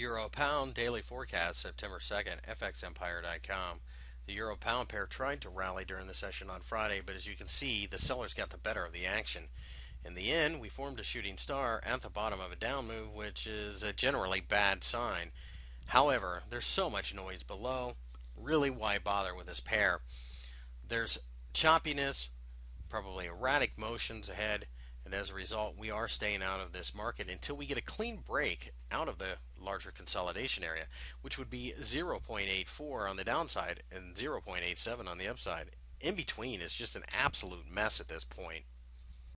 Euro pound daily forecast September 2nd, FXEmpire.com. The euro pound pair tried to rally during the session on Friday, but as you can see, the sellers got the better of the action. In the end, we formed a shooting star at the bottom of a down move, which is a generally bad sign. However, there's so much noise below, really why bother with this pair? There's choppiness, probably erratic motions ahead, and as a result we are staying out of this market until we get a clean break out of the larger consolidation area, which would be 0.84 on the downside and 0.87 on the upside. In between is just an absolute mess at this point.